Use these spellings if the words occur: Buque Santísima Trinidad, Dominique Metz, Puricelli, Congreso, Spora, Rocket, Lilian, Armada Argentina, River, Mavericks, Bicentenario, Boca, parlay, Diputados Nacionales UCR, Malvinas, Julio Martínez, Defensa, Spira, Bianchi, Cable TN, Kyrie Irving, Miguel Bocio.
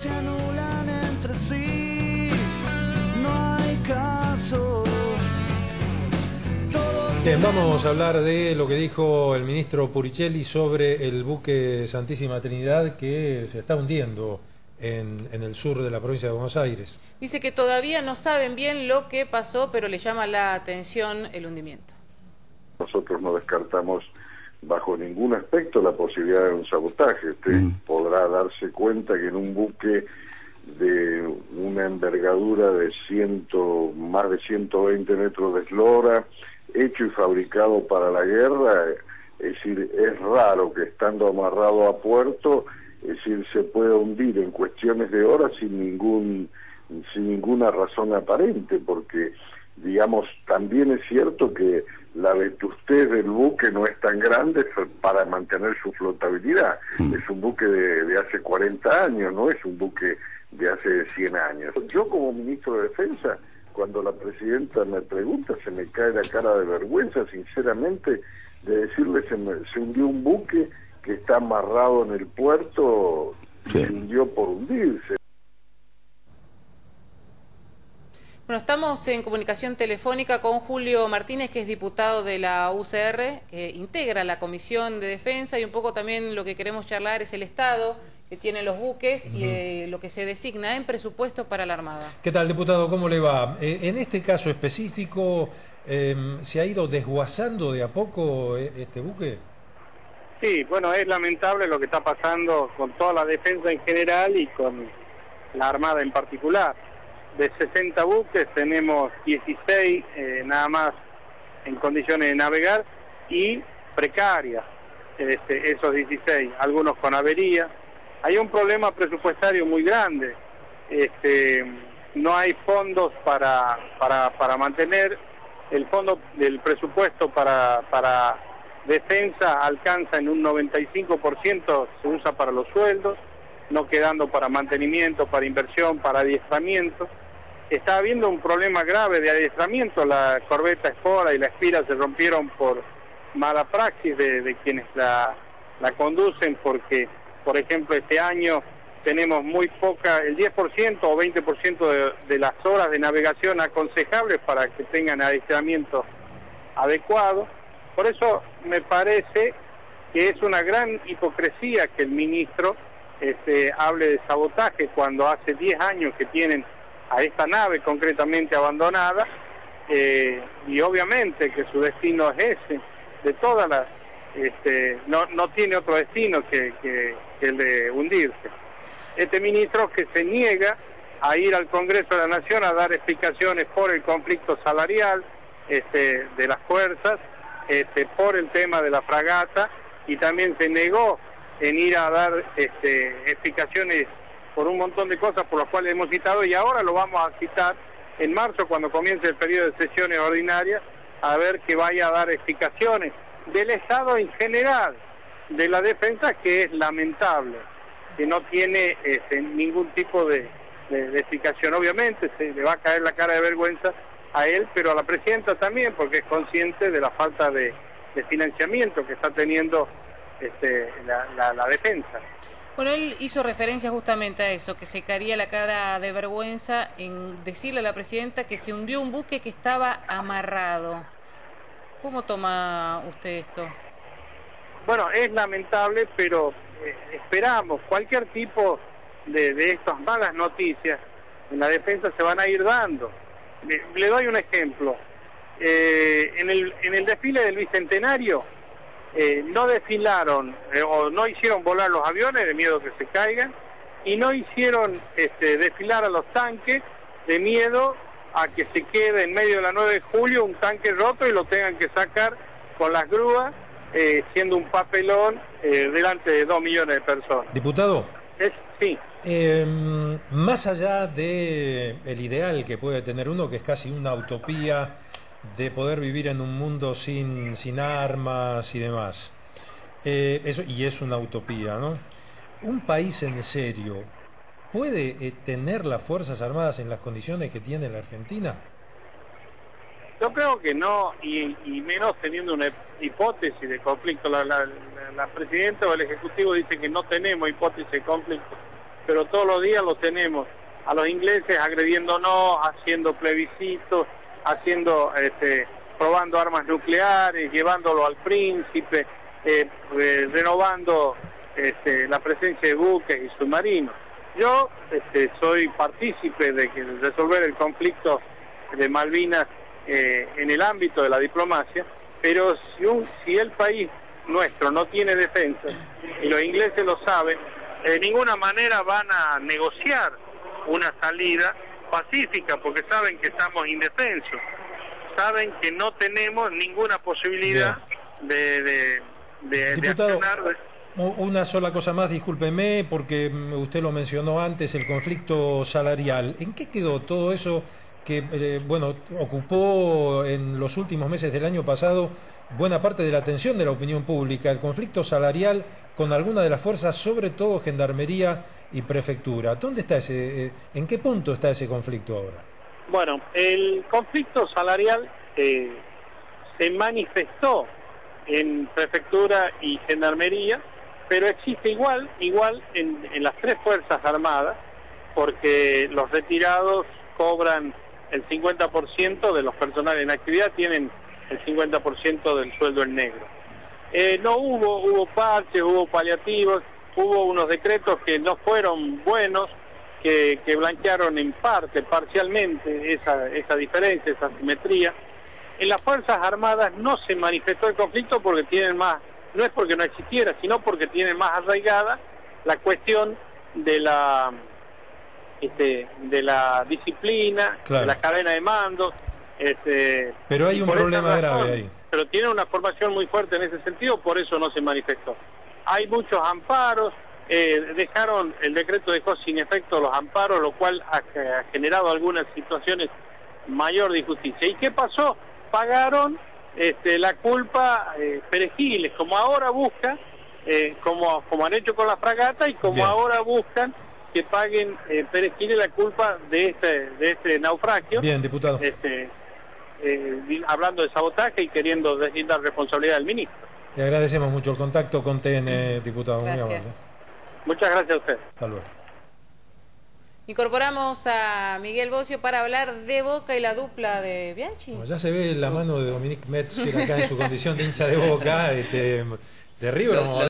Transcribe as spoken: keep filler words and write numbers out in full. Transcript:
Se anulan entre sí, no hay caso. Bien, vamos a hablar de lo que dijo el ministro Puricelli sobre el buque Santísima Trinidad que se está hundiendo en, en el sur de la provincia de Buenos Aires. Dice que todavía no saben bien lo que pasó, pero le llama la atención el hundimiento. Nosotros no descartamos bajo ningún aspecto la posibilidad de un sabotaje. Usted mm. podrá darse cuenta que en un buque de una envergadura de ciento, más de ciento veinte metros de eslora, hecho y fabricado para la guerra, es decir, es raro que estando amarrado a puerto, es decir, se pueda hundir en cuestiones de horas sin ningún, sin ninguna razón aparente, porque, digamos, también es cierto que la vetustez del buque no es tan grande para mantener su flotabilidad. Mm. Es un buque de, de hace cuarenta años, no es un buque de hace cien años. Yo como ministro de Defensa, cuando la presidenta me pregunta, se me cae la cara de vergüenza, sinceramente, de decirle se, me, se hundió un buque que está amarrado en el puerto, sí. Y se hundió por hundirse. Bueno, estamos en comunicación telefónica con Julio Martínez, que es diputado de la U C R, que integra la Comisión de Defensa, y un poco también lo que queremos charlar es el estado que tienen los buques y eh, lo que se designa en presupuesto para la Armada. ¿Qué tal, diputado? ¿Cómo le va? Eh, en este caso específico, eh, ¿se ha ido desguazando de a poco este buque? Sí, bueno, es lamentable lo que está pasando con toda la defensa en general y con la Armada en particular. De sesenta buques tenemos dieciséis eh, nada más en condiciones de navegar y precarias, este, esos dieciséis, algunos con avería. Hay un problema presupuestario muy grande, este, no hay fondos para, para, para mantener, el fondo del presupuesto para, para defensa alcanza en un noventa y cinco por ciento, se usa para los sueldos, no quedando para mantenimiento, para inversión, para adiestramiento. Está habiendo un problema grave de adiestramiento, la corbeta Spora y la Spira se rompieron por mala praxis de, de quienes la, la conducen, porque, por ejemplo, este año tenemos muy poca, el diez por ciento o veinte por ciento de, de las horas de navegación aconsejables para que tengan adiestramiento adecuado. Por eso me parece que es una gran hipocresía que el ministro Este, hable de sabotaje cuando hace diez años que tienen a esta nave concretamente abandonada, eh, y obviamente que su destino es ese, de todas las, este, no, no tiene otro destino que, que, que el de hundirse. Este ministro que se niega a ir al Congreso de la Nación a dar explicaciones por el conflicto salarial este, de las fuerzas, este, por el tema de la fragata, y también se negó en ir a dar este, explicaciones por un montón de cosas por las cuales hemos citado, y ahora lo vamos a citar en marzo cuando comience el periodo de sesiones ordinarias, a ver que vaya a dar explicaciones del Estado en general, de la defensa, que es lamentable, que no tiene este, ningún tipo de, de, de explicación. Obviamente se le va a caer la cara de vergüenza a él, pero a la presidenta también, porque es consciente de la falta de, de financiamiento que está teniendo Este, la, la, la defensa. Bueno, él hizo referencia justamente a eso, que se caería la cara de vergüenza en decirle a la presidenta que se hundió un buque que estaba amarrado. ¿Cómo toma usted esto? Bueno, es lamentable, pero eh, esperamos cualquier tipo de, de estas malas noticias en la defensa se van a ir dando. Le, le doy un ejemplo. Eh, en, el, en el desfile del Bicentenario, Eh, no desfilaron eh, o no hicieron volar los aviones de miedo que se caigan, y no hicieron este, desfilar a los tanques de miedo a que se quede en medio de la nueve de julio un tanque roto y lo tengan que sacar con las grúas, eh, siendo un papelón eh, delante de dos millones de personas. Diputado, es, sí. eh, más allá de el ideal que puede tener uno, que es casi una utopía, de poder vivir en un mundo sin, sin armas y demás, eh, eso, y es una utopía, ¿no? ¿Un país en serio puede eh, tener las Fuerzas Armadas en las condiciones que tiene la Argentina? Yo creo que no, y, y menos teniendo una hipótesis de conflicto. La, la, la, la presidenta o el Ejecutivo dice que no tenemos hipótesis de conflicto. pero todos los días lo tenemos. A los ingleses agrediéndonos, haciendo plebiscitos, haciendo, este, probando armas nucleares, llevándolo al príncipe, eh, eh, renovando este, la presencia de buques y submarinos. Yo este, soy partícipe de resolver el conflicto de Malvinas eh, en el ámbito de la diplomacia, pero si, un, si el país nuestro no tiene defensa, y los ingleses lo saben, de ninguna manera van a negociar una salida pacífica, porque saben que estamos indefensos, saben que no tenemos ninguna posibilidad de, de, de, Diputado, de accionar. Una sola cosa más, discúlpeme, porque usted lo mencionó antes, el conflicto salarial. ¿En qué quedó todo eso que eh, bueno, ocupó en los últimos meses del año pasado buena parte de la atención de la opinión pública, el conflicto salarial con alguna de las fuerzas, sobre todo Gendarmería y Prefectura? ¿Dónde está ese, eh, en qué punto está ese conflicto ahora? Bueno, el conflicto salarial eh, se manifestó en Prefectura y Gendarmería, pero existe igual, igual en, en las tres fuerzas armadas, porque los retirados cobran el cincuenta por ciento de los personales en actividad, tienen el cincuenta por ciento del sueldo en negro. Eh, no hubo, hubo parches, hubo paliativos, hubo unos decretos que no fueron buenos, que, que blanquearon en parte, parcialmente, esa, esa diferencia, esa asimetría. En las Fuerzas Armadas no se manifestó el conflicto porque tienen más, no es porque no existiera, sino porque tienen más arraigada la cuestión de la... Este, de la disciplina, claro, de la cadena de mando, este, pero hay un problema razón, grave ahí. Pero tiene una formación muy fuerte en ese sentido, por eso no se manifestó. Hay muchos amparos, eh, dejaron el decreto dejó sin efecto los amparos, lo cual ha, ha generado algunas situaciones mayor de injusticia. ¿Y qué pasó? Pagaron este, la culpa eh, perejiles, como ahora buscan, eh, como, como han hecho con la fragata y como Bien. ahora buscan que paguen eh, Perejil la culpa de este, de este naufragio. Bien, diputado. Este, eh, hablando de sabotaje y queriendo decir la responsabilidad del ministro. Le agradecemos mucho el contacto con T N, diputado. Gracias. Muchas gracias a usted. Hasta luego. Incorporamos a Miguel Bocio para hablar de Boca y la dupla de Bianchi. Bueno, ya se ve la mano de Dominique Metz, que era acá en su condición de hincha de Boca, este, de River.